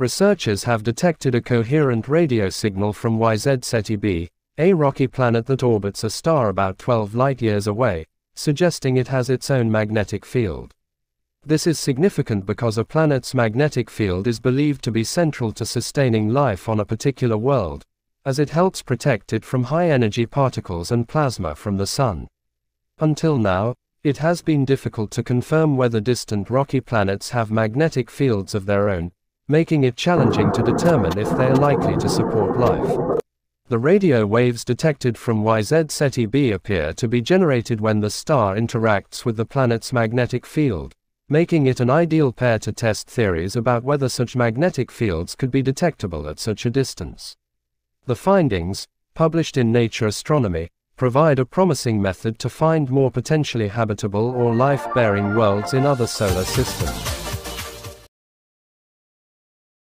researchers have detected a coherent radio signal from YZ Ceti b, a rocky planet that orbits a star about 12 light-years away, suggesting it has its own magnetic field. This is significant because a planet's magnetic field is believed to be central to sustaining life on a particular world, as it helps protect it from high-energy particles and plasma from the Sun. Until now, it has been difficult to confirm whether distant rocky planets have magnetic fields of their own, making it challenging to determine if they are likely to support life. The radio waves detected from YZ Ceti b appear to be generated when the star interacts with the planet's magnetic field, making it an ideal pair to test theories about whether such magnetic fields could be detectable at such a distance. The findings, published in Nature Astronomy, provide a promising method to find more potentially habitable or life-bearing worlds in other solar systems.